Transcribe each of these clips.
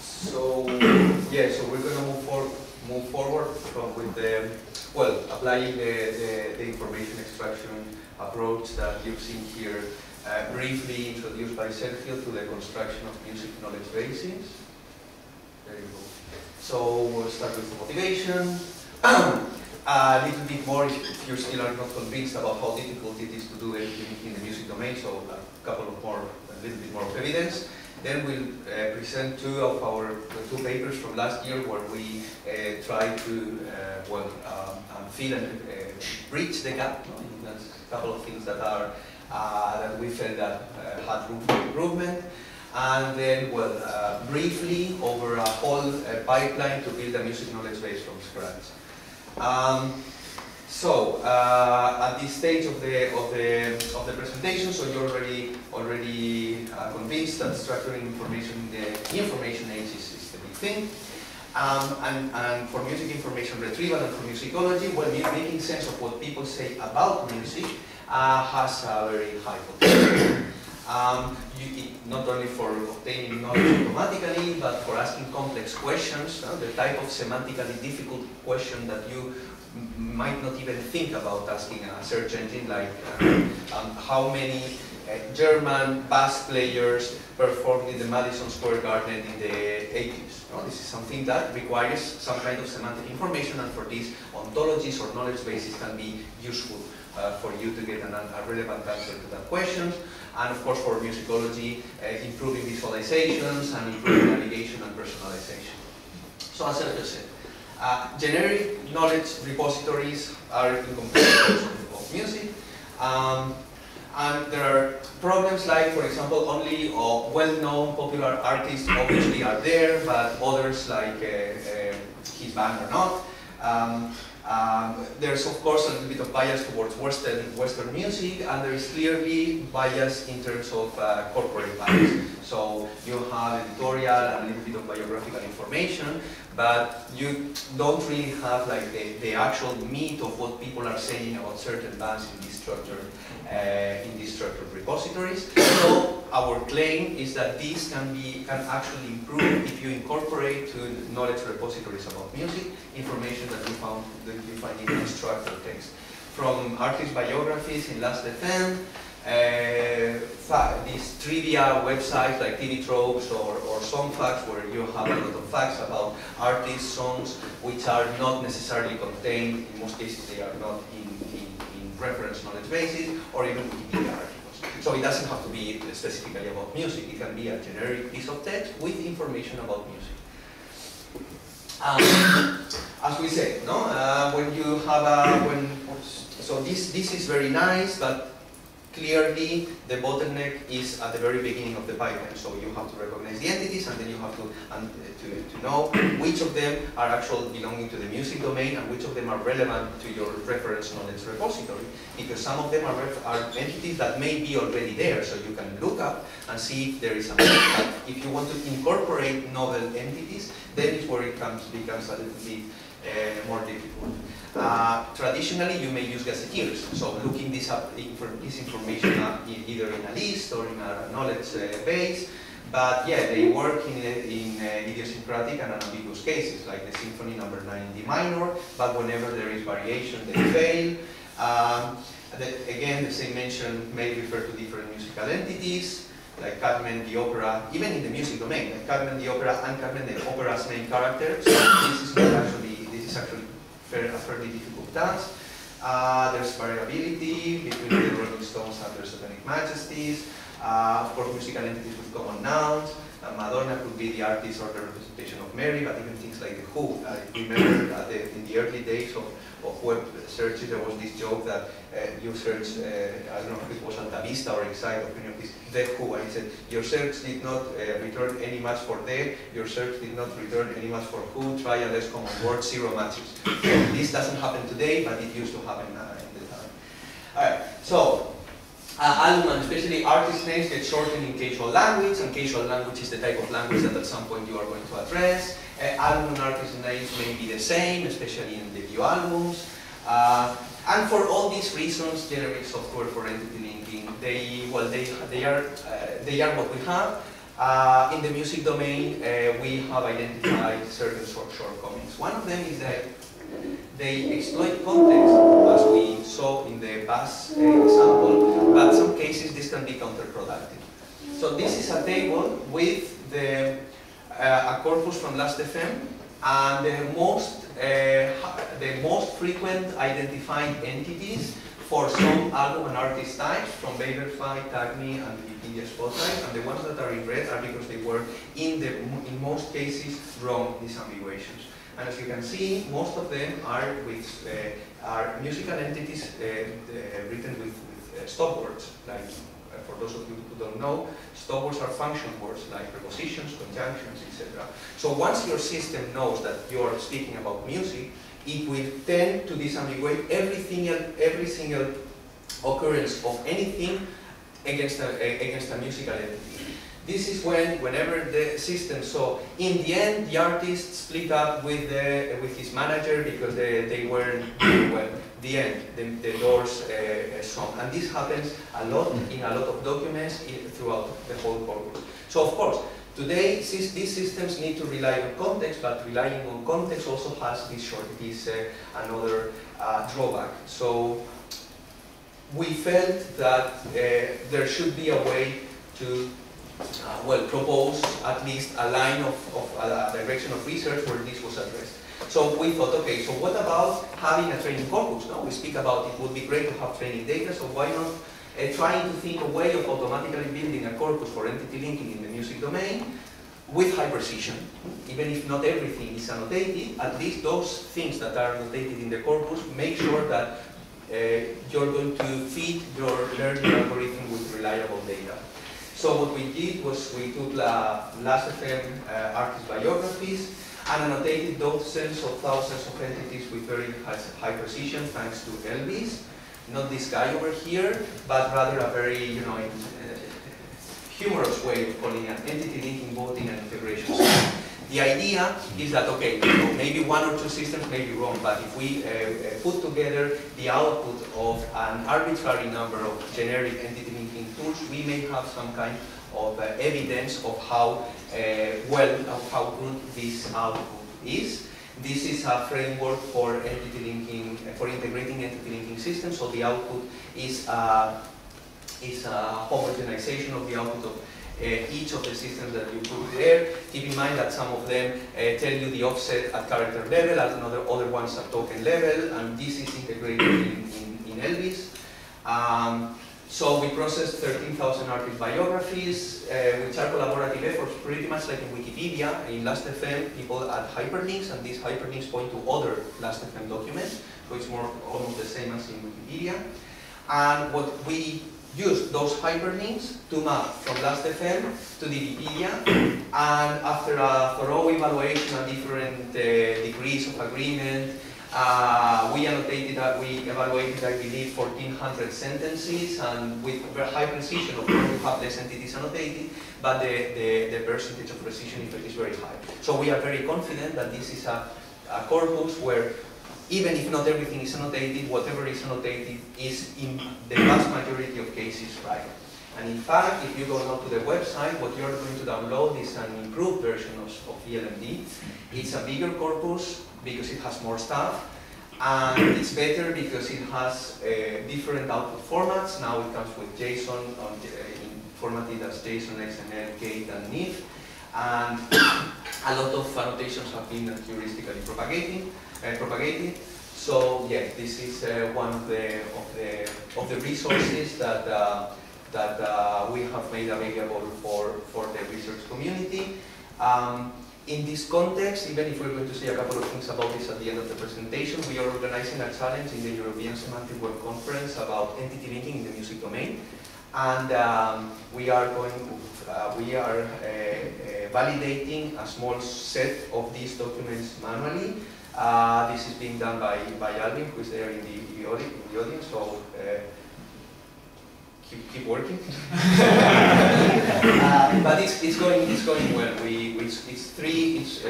So we're going to move forward from with the, well, applying the information extraction approach that you've seen here, briefly introduced by Sergio, to the construction of music knowledge bases. There you go. So we'll start with motivation. A little bit more if you still are not convinced about how difficult it is to do anything in the music domain, so a couple of more, a little bit more of evidence. Then we'll present two papers from last year where we try to fill and bridge the gap. No? That's a couple of things that are that we felt that had room for improvement. And then, well, briefly over a whole pipeline to build a music knowledge base from scratch. At this stage of the presentation, so you're already convinced that structuring information in the information age is the big thing. And for music information retrieval and for musicology, well, making sense of what people say about music has a very high potential. Not only for obtaining knowledge automatically, but for asking complex questions, the type of semantically difficult question that you might not even think about asking a search engine, like how many German bass players performed in the Madison Square Garden in the 80s. No? This is something that requires some kind of semantic information, and for this, ontologies or knowledge bases can be useful for you to get a relevant answer to that question. And of course, for musicology, improving visualizations and improving navigation and personalization. So as I just said, generic knowledge repositories are incomplete of music, and there are problems like, for example, only well-known popular artists obviously are there, but others like his band are not. There's of course a little bit of bias towards Western music, and there is clearly bias in terms of corporate bias. So you have editorial and a little bit of biographical information, but you don't really have like the actual meat of what people are saying about certain bands in these structured repositories. So our claim is that these can actually improve if you incorporate to knowledge repositories about music information that you found that you find in structured text, from artist biographies in Last.fm. These trivia websites like TV Tropes or Song Facts, where you have a lot of facts about artists, songs, which are not necessarily contained, in most cases they are not in reference knowledge bases, or even Wikipedia articles. So it doesn't have to be specifically about music, it can be a generic piece of text with information about music. As we said, no? When you have a... so this is very nice, but clearly, the bottleneck is at the very beginning of the pipeline. So you have to recognize the entities, and then you have to know which of them are actually belonging to the music domain and which of them are relevant to your reference knowledge repository. Because some of them are entities that may be already there, so you can look up and see if there is something. If you want to incorporate novel entities, then it's where it becomes a little bit more difficult. Traditionally, you may use gazetteers, so looking this up, this information up either in a list or in a knowledge base. But yeah, they work in idiosyncratic and unambiguous cases, like the Symphony No. 9 in D minor. But whenever there is variation, they fail. Again, the same mention may refer to different musical entities, like Carmen the opera, even in the music domain, like Carmen the opera and Carmen the opera's main character. So this is not actually. It's actually a fairly difficult task. There's variability between the Rolling Stones and their Satanic Majesties. Of course, musical entities with common nouns. Madonna could be the artist or the representation of Mary, but even things like The Who. Remember in the early days of web searches, there was this joke that you searched, I don't know if it was Alta Vista or Excite or any of these, The Who, and it said, your search did not return any match for The, your search did not return any match for Who, try a less common word, 0 matches. This doesn't happen today, but it used to happen in the time. All right, so, album and especially artist names get shortened in casual language, and casual language is the type of language that at some point you are going to address. Album and artist names may be the same, especially in debut albums. And for all these reasons, generic software for entity linking, they are what we have. In the music domain, we have identified certain shortcomings. One of them is that they exploit context, as we saw in the past example, but in some cases this can be counterproductive. So this is a table with the, a corpus from Last.fm and the most frequent identified entities for some album and artist types from Babelfy, Tagme, and Wikipedia Spotlight, and the ones that are in red are because they were in most cases wrong disambiguations. And as you can see, most of them are with are musical entities written with stop words. Like for those of you who don't know, stop words are function words like prepositions, conjunctions, etc. So once your system knows that you are speaking about music, it will tend to disambiguate every single occurrence of anything against a musical entity. This is whenever the system saw, in the end, the artist split up with his manager because they weren't doing well. The end, the doors song. And this happens a lot in a lot of documents throughout the whole corpus. So of course, today, these systems need to rely on context, but relying on context also has another drawback. So we felt that there should be a way to propose at least a line of a direction of research where this was addressed. So we thought, okay, so what about having a training corpus? No? We speak about it would be great to have training data, so why not trying to think a way of automatically building a corpus for entity linking in the music domain with high precision. Even if not everything is annotated, at least those things that are annotated in the corpus make sure that you're going to feed your learning algorithm with reliable data. So what we did was we took Last.fm artist biographies and annotated dozens of thousands of entities with very high precision thanks to ELVIS. Not this guy over here, but rather a very, humorous way of calling an entity linking voting and integration. The idea is that, okay, maybe one or two systems may be wrong, but if we put together the output of an arbitrary number of generic entity linking tools, we may have some kind of evidence of how good this output is. This is a framework for entity linking, for integrating entity linking systems. So the output is a homogenization of the output of each of the systems that you put there. Keep in mind that some of them tell you the offset at character level, at other ones at token level, and this is integrated in ELVIS. So we processed 13,000 artist biographies, which are collaborative efforts, pretty much like in Wikipedia. In Last.fm, people add hyperlinks, and these hyperlinks point to other Last.fm documents, so it's more almost the same as in Wikipedia. And what we used those hyperlinks to map from Last.fm to DBpedia, and after a thorough evaluation of different degrees of agreement, we evaluated, I believe, 1,400 sentences, and with high precision, of course, we have less entities annotated, but the percentage of precision effect is very high. So we are very confident that this is a corpus where, even if not everything is annotated, whatever is annotated is in the vast majority of cases right. And in fact, if you go now to the website, what you're going to download is an improved version of ELMD. It's a bigger corpus because it has more stuff, and it's better because it has different output formats. Now it comes with JSON, formatted as JSON, XML, Gate, and NIF, and a lot of annotations have been heuristically propagated. So yeah, this is one of the resources that we have made available for the research community. In this context, even if we're going to say a couple of things about this at the end of the presentation, we are organizing a challenge in the European Semantic Web Conference about entity linking in the music domain. And we are validating a small set of these documents manually. This is being done by Alvin, who is there in the audience. So keep working. But it's going well. It's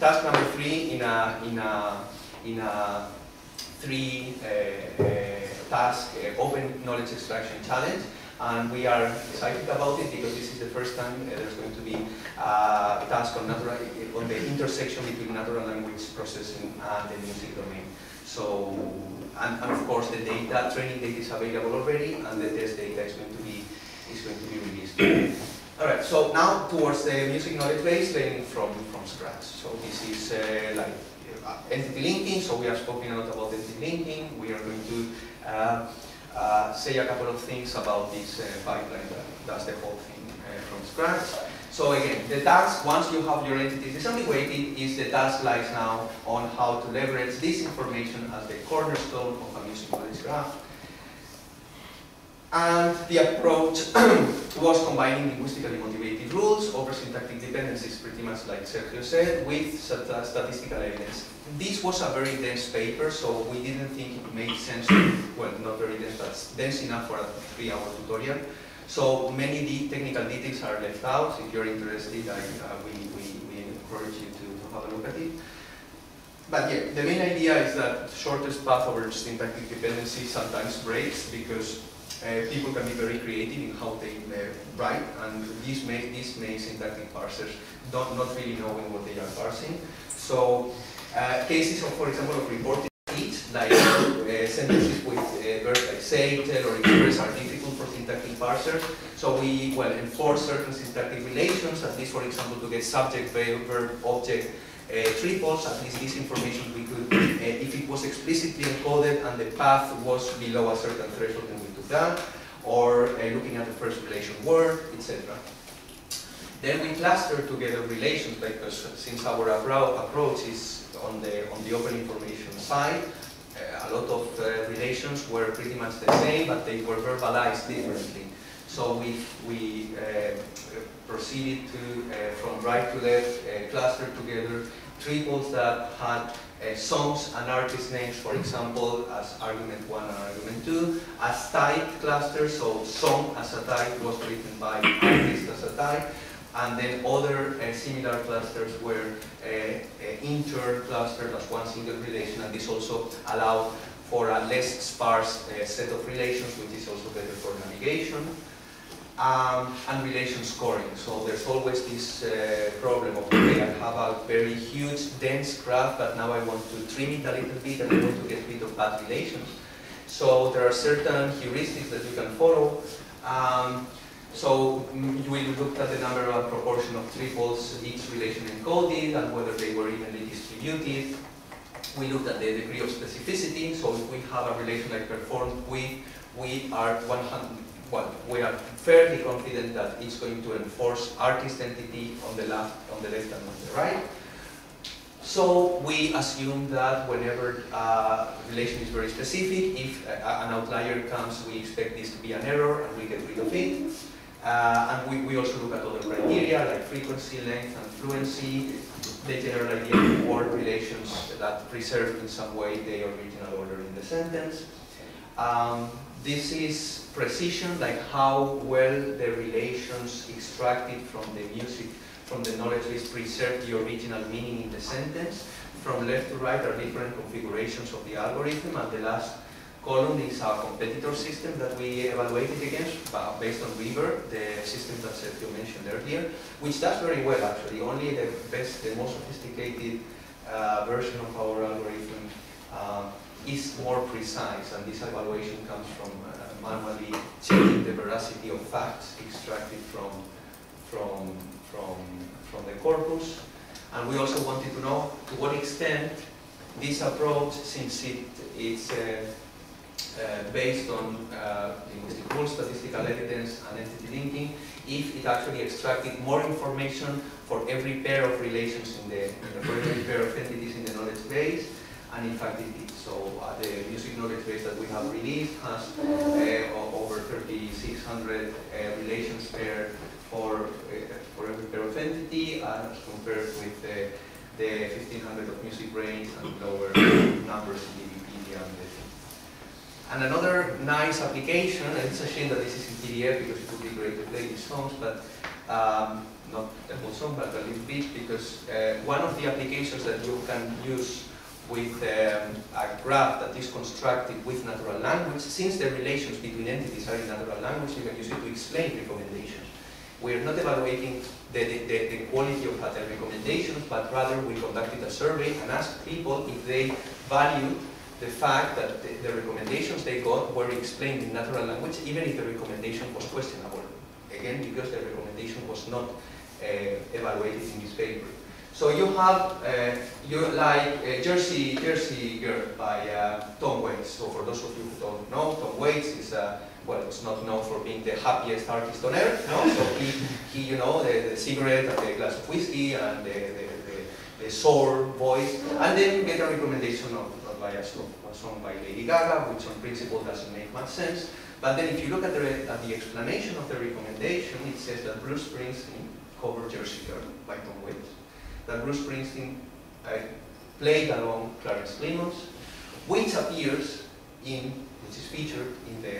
task number 3 in a 3 task open knowledge extraction challenge. and we are excited about it because this is the first time there's going to be a task on the intersection between natural language processing and the music domain. So, and of course the data, training data is available already, and the test data is going to be released. All right, so now towards the music knowledge base, training from scratch. So this is like entity linking, so we are spoken a lot about entity linking. We are going to say a couple of things about this pipeline that does the whole thing from scratch. So again, the task, once you have your entities disambiguated, is the task lies now on how to leverage this information as the cornerstone of a music knowledge graph. And the approach was combining linguistically motivated rules over syntactic dependencies, pretty much like Sergio said, with statistical evidence. This was a very dense paper, so we didn't think it made sense to, well, not very dense, but dense enough for a 3-hour tutorial. So many technical details are left out. If you're interested, we encourage you to have a look at it. But yeah, the main idea is that shortest path over syntactic dependency sometimes breaks because people can be very creative in how they write, and these syntactic parsers not really knowing what they are parsing. So cases of, for example, of reported speech, like sentences with verbs like say, tell, or express are difficult for syntactic parsers. So we enforce certain syntactic relations, at least for example to get subject, verb, object triples. At least this information we could, if it was explicitly encoded and the path was below a certain threshold, then we that, or looking at the first relation word, etc. Then we cluster together relations because since our approach is on the open information side, a lot of relations were pretty much the same, but they were verbalized differently. So we proceeded to from right to left cluster together triples that had songs and artist names, for example, as argument 1 and argument 2, as type clusters, so song as a type was written by artist as a type, and then other similar clusters were inter-clustered as one single relation, and this also allowed for a less sparse set of relations, which is also better for navigation. And relation scoring. So there's always this problem of, okay, I have a very huge, dense graph, but now I want to trim it a little bit and I want to get rid of bad relations. So there are certain heuristics that you can follow. So we looked at the number and proportion of triples each relation encoded and whether they were evenly distributed. We looked at the degree of specificity. So if we have a relation like performed with, we are 100. Well, we are fairly confident that it's going to enforce artist entity on the left, and on the right. So we assume that whenever a relation is very specific, if an outlier comes, we expect this to be an error, and we get rid of it. And we also look at other criteria like frequency, length, and fluency, the general idea of word relations that preserve in some way the original order in the sentence. This is precision, like how well the relations extracted from the music, from the knowledge base, preserve the original meaning in the sentence. From left to right are different configurations of the algorithm, and the last column is our competitor system that we evaluated against, based on Weaver, the system that Sergio mentioned earlier, which does very well actually. Only the best, the most sophisticated version of our algorithm is more precise, and this evaluation comes from manually checking the veracity of facts extracted from the corpus. And we also wanted to know to what extent this approach, since it is based on linguistic rules, statistical evidence, and entity linking, if it actually extracted more information for every pair of relations for every pair of entities in the knowledge base. And in fact, it did. So the music knowledge base that we have released has over 3,600 relations pair for every pair of entity, as compared with the 1,500 of Music Brains and lower numbers in DBpedia. And another nice application, and it's a shame that this is in PDF because it would be great to play these songs, but not the whole song, but a little bit, because one of the applications that you can use with a graph that is constructed with natural language. Since the relations between entities are in natural language, you can use it to explain recommendations. We are not evaluating the quality of the recommendations, but rather we conducted a survey and asked people if they valued the fact that the recommendations they got were explained in natural language, even if the recommendation was questionable. Again, because the recommendation was not evaluated in this paper. So you have, Jersey Girl by Tom Waits. So for those of you who don't know, Tom Waits is well, it's not known for being the happiest artist on earth, no? So he you know, the cigarette and the glass of whiskey and the sore voice. And then you get a recommendation by a song by Lady Gaga, which on principle doesn't make much sense. But then if you look at the explanation of the recommendation, it says that Bruce Springsteen covered Jersey Girl by Tom Waits, that Bruce Springsteen played along Clarence Clemens, which appears in, which is featured in the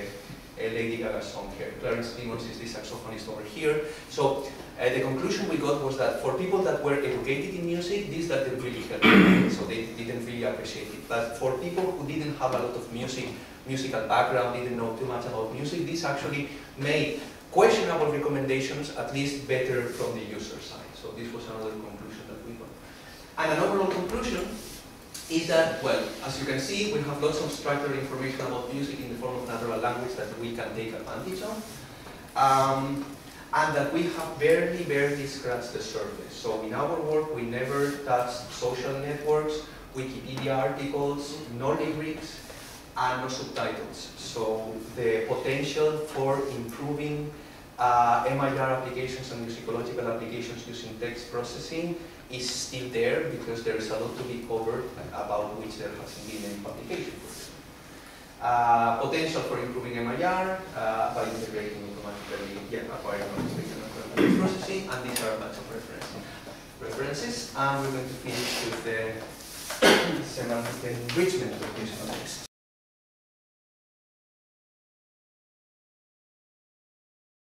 Lady Gaga song here. Clarence Clemens is the saxophonist over here. So the conclusion we got was that for people that were educated in music, this didn't really help them, so they didn't really appreciate it. But for people who didn't have a lot of musical background, didn't know too much about music, this actually made questionable recommendations at least better from the user side. So this was another conclusion that we got. And an overall conclusion is that, well, as you can see, we have lots of structured information about music in the form of natural language that we can take advantage of, and that we have barely scratched the surface. So in our work, we never touched social networks, Wikipedia articles, no lyrics, and no subtitles. So the potential for improving MIR applications and musicological applications using text processing is still there, because there is a lot to be covered about which there hasn't been any publication. Potential for improving MIR by integrating automatically, acquiring text processing, and these are a bunch of references. And we're going to finish with the semantic enrichment of additional text.